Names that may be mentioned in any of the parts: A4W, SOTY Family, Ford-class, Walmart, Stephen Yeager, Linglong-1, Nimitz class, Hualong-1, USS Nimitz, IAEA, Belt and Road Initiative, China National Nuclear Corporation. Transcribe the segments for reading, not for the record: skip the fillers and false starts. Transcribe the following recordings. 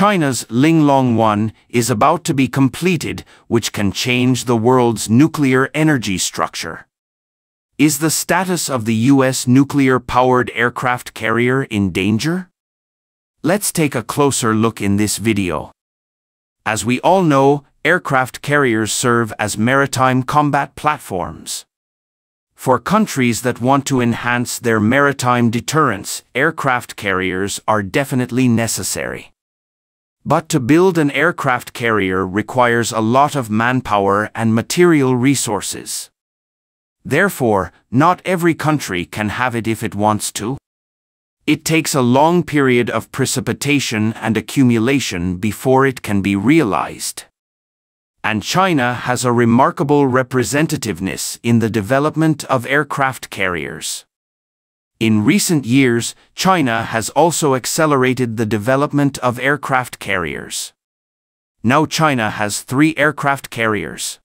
China's Linglong-1 is about to be completed, which can change the world's nuclear energy structure. Is the status of the U.S. nuclear-powered aircraft carrier in danger? Let's take a closer look in this video. As we all know, aircraft carriers serve as maritime combat platforms. For countries that want to enhance their maritime deterrence, aircraft carriers are definitely necessary. But to build an aircraft carrier requires a lot of manpower and material resources. Therefore, not every country can have it if it wants to. It takes a long period of precipitation and accumulation before it can be realized. And China has a remarkable representativeness in the development of aircraft carriers. In recent years, China has also accelerated the development of aircraft carriers. Now China has 3 aircraft carriers.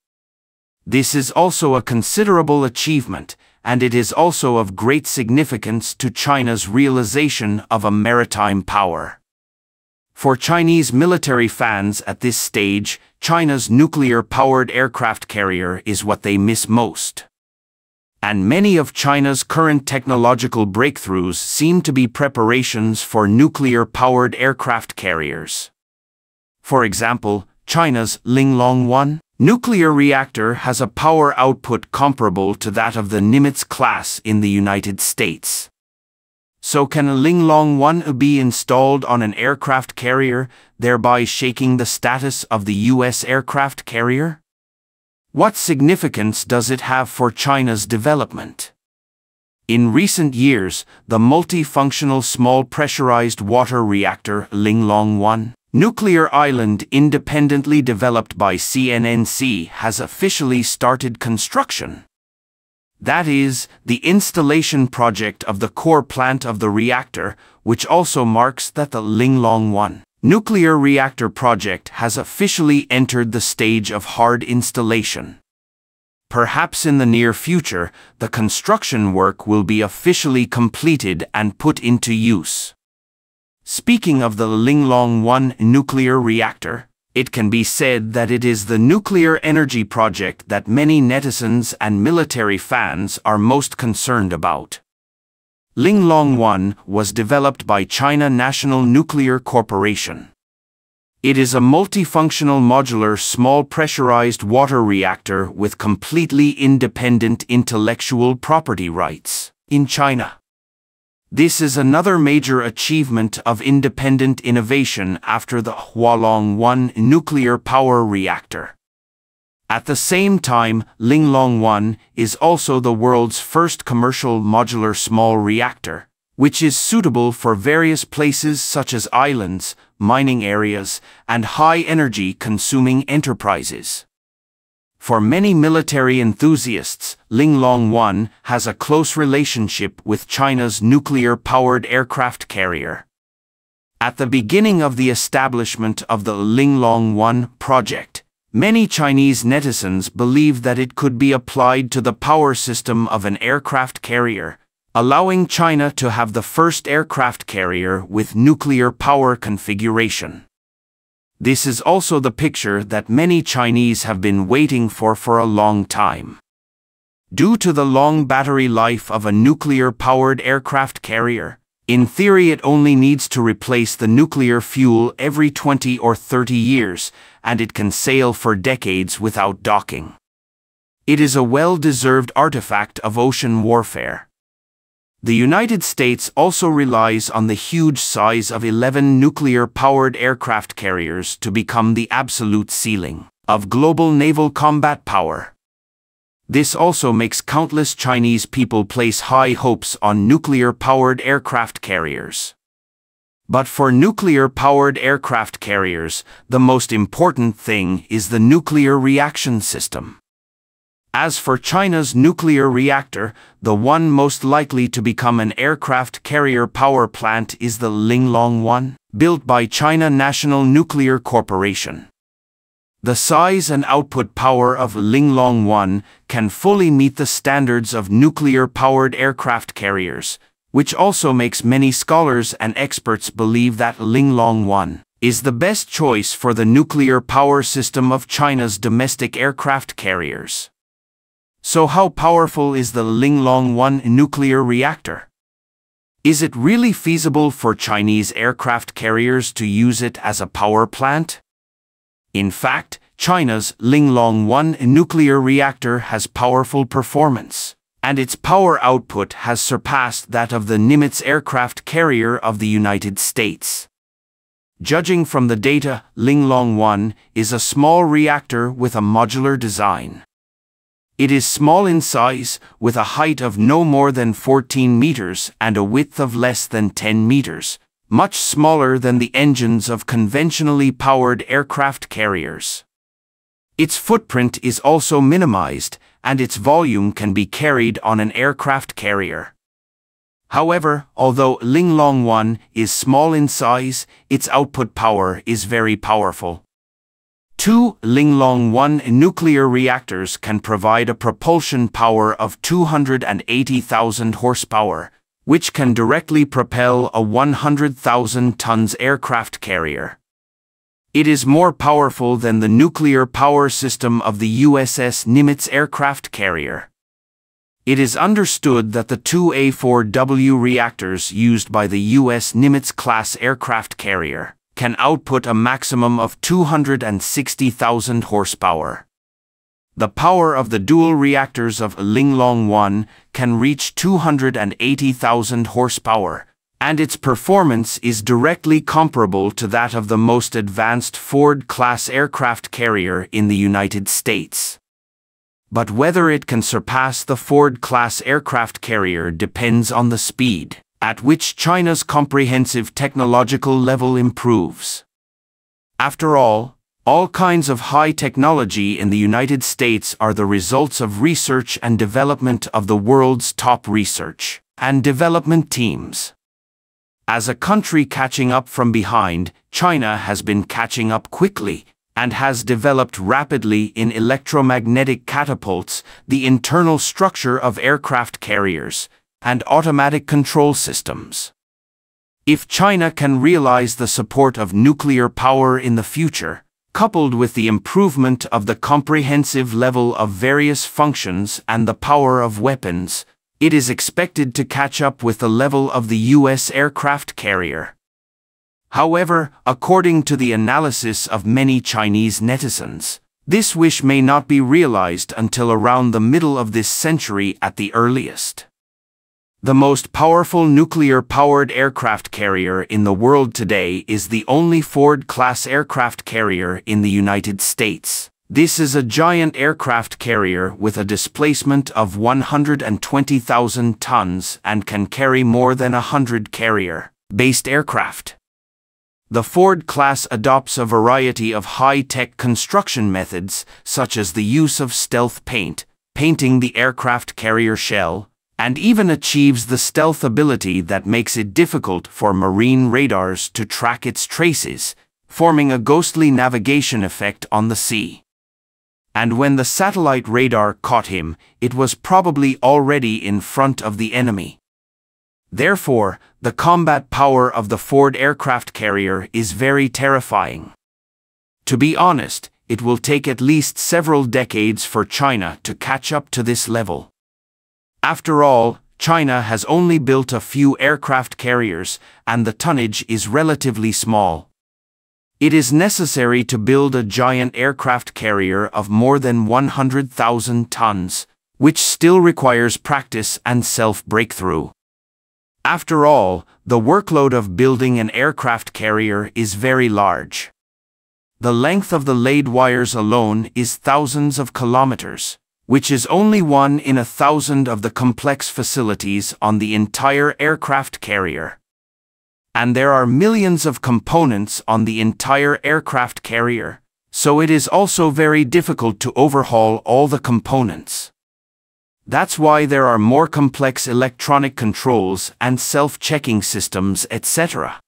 This is also a considerable achievement, and it is also of great significance to China's realization of a maritime power. For Chinese military fans at this stage, China's nuclear-powered aircraft carrier is what they miss most. And many of China's current technological breakthroughs seem to be preparations for nuclear-powered aircraft carriers. For example, China's Linglong-1 nuclear reactor has a power output comparable to that of the Nimitz class in the United States. So can a Linglong-1 be installed on an aircraft carrier, thereby shaking the status of the U.S. aircraft carrier? What significance does it have for China's development? In recent years, the multifunctional small pressurized water reactor Linglong-1 nuclear island independently developed by CNNC has officially started construction. That is, the installation project of the core plant of the reactor, which also marks that the Linglong-1 nuclear reactor project has officially entered the stage of hard installation. Perhaps in the near future, the construction work will be officially completed and put into use. Speaking of the Linglong-1 nuclear reactor, it can be said that it is the nuclear energy project that many netizens and military fans are most concerned about. Linglong-1 was developed by China National Nuclear Corporation. It is a multifunctional modular small pressurized water reactor with completely independent intellectual property rights in China. This is another major achievement of independent innovation after the Hualong-1 nuclear power reactor. At the same time, Linglong-1 is also the world's first commercial modular small reactor, which is suitable for various places such as islands, mining areas, and high-energy consuming enterprises. For many military enthusiasts, Linglong-1 has a close relationship with China's nuclear-powered aircraft carrier. At the beginning of the establishment of the Linglong-1 project, many Chinese netizens believed that it could be applied to the power system of an aircraft carrier, allowing China to have the first aircraft carrier with nuclear power configuration. This is also the picture that many Chinese have been waiting for a long time. Due to the long battery life of a nuclear-powered aircraft carrier, in theory it only needs to replace the nuclear fuel every 20 or 30 years, and it can sail for decades without docking. It is a well-deserved artifact of ocean warfare. The United States also relies on the huge size of 11 nuclear-powered aircraft carriers to become the absolute ceiling of global naval combat power. This also makes countless Chinese people place high hopes on nuclear-powered aircraft carriers. But for nuclear-powered aircraft carriers, the most important thing is the nuclear reaction system. As for China's nuclear reactor, the one most likely to become an aircraft carrier power plant is the Linglong-1, built by China National Nuclear Corporation. The size and output power of Linglong-1 can fully meet the standards of nuclear-powered aircraft carriers, which also makes many scholars and experts believe that Linglong-1 is the best choice for the nuclear power system of China's domestic aircraft carriers. So how powerful is the Linglong-1 nuclear reactor? Is it really feasible for Chinese aircraft carriers to use it as a power plant? In fact, China's Linglong-1 nuclear reactor has powerful performance, and its power output has surpassed that of the Nimitz aircraft carrier of the United States. Judging from the data, Linglong-1 is a small reactor with a modular design. It is small in size, with a height of no more than 14 meters and a width of less than 10 meters, much smaller than the engines of conventionally powered aircraft carriers. Its footprint is also minimized, and its volume can be carried on an aircraft carrier. However, although Linglong-1 is small in size, its output power is very powerful. Two Linglong-1 nuclear reactors can provide a propulsion power of 280,000 horsepower, which can directly propel a 100,000 tons aircraft carrier. It is more powerful than the nuclear power system of the USS Nimitz aircraft carrier. It is understood that the two A4W reactors used by the US Nimitz class aircraft carrier can output a maximum of 260,000 horsepower. The power of the dual reactors of Linglong-1 can reach 280,000 horsepower, and its performance is directly comparable to that of the most advanced Ford-class aircraft carrier in the United States. But whether it can surpass the Ford-class aircraft carrier depends on the speed at which China's comprehensive technological level improves. After all kinds of high technology in the United States are the results of research and development of the world's top research and development teams. As a country catching up from behind, China has been catching up quickly and has developed rapidly in electromagnetic catapults, the internal structure of aircraft carriers, and automatic control systems. If China can realize the support of nuclear power in the future, coupled with the improvement of the comprehensive level of various functions and the power of weapons, it is expected to catch up with the level of the US aircraft carrier. However, according to the analysis of many Chinese netizens, this wish may not be realized until around the middle of this century at the earliest. The most powerful nuclear-powered aircraft carrier in the world today is the only Ford-class aircraft carrier in the United States. This is a giant aircraft carrier with a displacement of 120,000 tons and can carry more than 100 carrier-based aircraft. The Ford-class adopts a variety of high-tech construction methods, such as the use of stealth paint, painting the aircraft carrier shell, and even achieves the stealth ability that makes it difficult for marine radars to track its traces, forming a ghostly navigation effect on the sea. And when the satellite radar caught him, it was probably already in front of the enemy. Therefore, the combat power of the Ford aircraft carrier is very terrifying. To be honest, it will take at least several decades for China to catch up to this level. After all, China has only built a few aircraft carriers, and the tonnage is relatively small. It is necessary to build a giant aircraft carrier of more than 100,000 tons, which still requires practice and self-breakthrough. After all, the workload of building an aircraft carrier is very large. The length of the laid wires alone is thousands of kilometers, which is only 1 in 1,000 of the complex facilities on the entire aircraft carrier. And there are millions of components on the entire aircraft carrier, so it is also very difficult to overhaul all the components. That's why there are more complex electronic controls and self-checking systems, etc.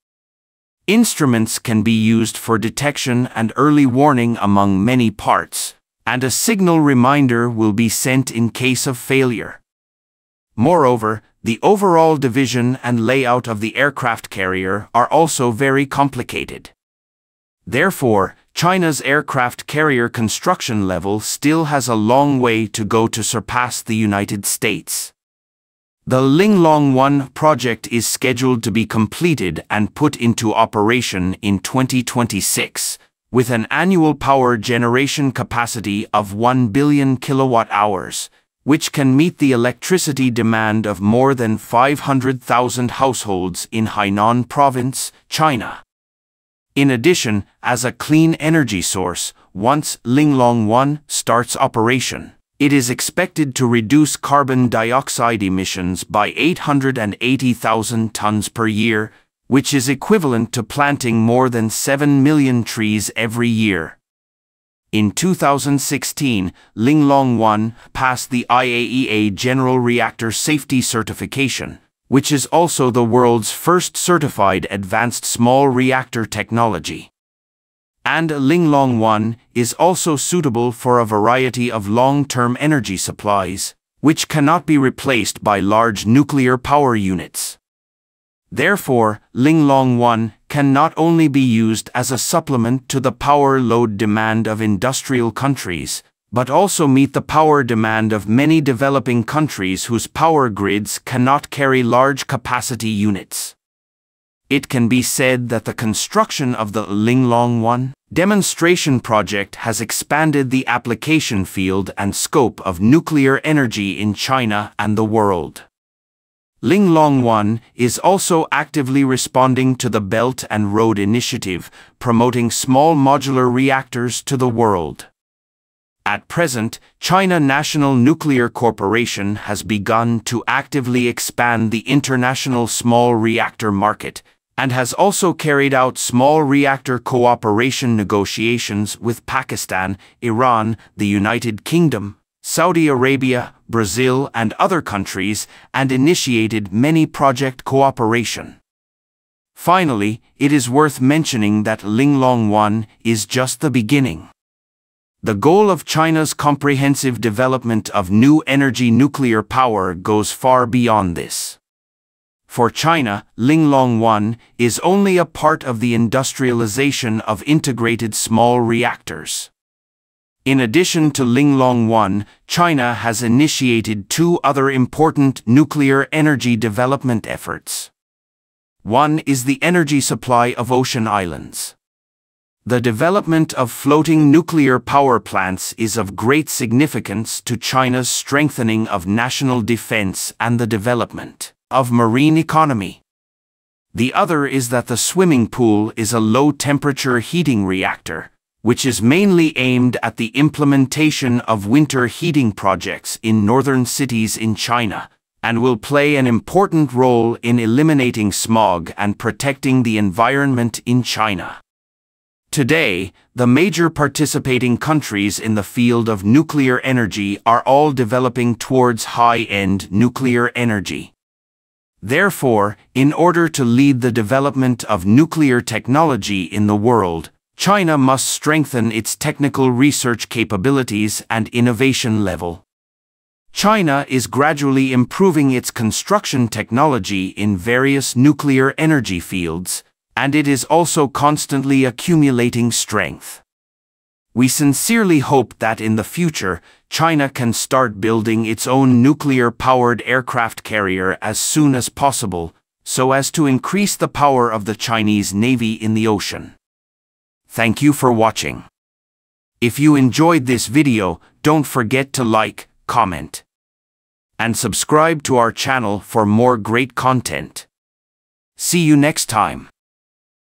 Instruments can be used for detection and early warning among many parts, and a signal reminder will be sent in case of failure. Moreover, the overall division and layout of the aircraft carrier are also very complicated. Therefore, China's aircraft carrier construction level still has a long way to go to surpass the United States. The Linglong-1 project is scheduled to be completed and put into operation in 2026, with an annual power generation capacity of 1 billion kilowatt-hours, which can meet the electricity demand of more than 500,000 households in Hainan Province, China. In addition, as a clean energy source, once Linglong-1 starts operation, it is expected to reduce carbon dioxide emissions by 880,000 tons per year, which is equivalent to planting more than 7 million trees every year. In 2016, Linglong-1 passed the IAEA General Reactor Safety Certification, which is also the world's first certified advanced small reactor technology. And Linglong-1 is also suitable for a variety of long-term energy supplies, which cannot be replaced by large nuclear power units. Therefore, Linglong-1 can not only be used as a supplement to the power load demand of industrial countries, but also meet the power demand of many developing countries whose power grids cannot carry large capacity units. It can be said that the construction of the Linglong-1 demonstration project has expanded the application field and scope of nuclear energy in China and the world. Linglong-1 is also actively responding to the Belt and Road Initiative, promoting small modular reactors to the world. At present, China National Nuclear Corporation has begun to actively expand the international small reactor market, and has also carried out small reactor cooperation negotiations with Pakistan, Iran, the United Kingdom, Saudi Arabia, Brazil, and other countries, and initiated many project cooperation. Finally, it is worth mentioning that Linglong-1 is just the beginning. The goal of China's comprehensive development of new energy nuclear power goes far beyond this. For China, Linglong-1 is only a part of the industrialization of integrated small reactors. In addition to Linglong-1, China has initiated two other important nuclear energy development efforts. One is the energy supply of ocean islands. The development of floating nuclear power plants is of great significance to China's strengthening of national defense and the development of marine economy. The other is that the swimming pool is a low-temperature heating reactor, which is mainly aimed at the implementation of winter heating projects in northern cities in China, and will play an important role in eliminating smog and protecting the environment in China. Today, the major participating countries in the field of nuclear energy are all developing towards high-end nuclear energy. Therefore, in order to lead the development of nuclear technology in the world, China must strengthen its technical research capabilities and innovation level. China is gradually improving its construction technology in various nuclear energy fields, and it is also constantly accumulating strength. We sincerely hope that in the future, China can start building its own nuclear-powered aircraft carrier as soon as possible, so as to increase the power of the Chinese Navy in the ocean. Thank you for watching. If you enjoyed this video, don't forget to like, comment, and subscribe to our channel for more great content. See you next time.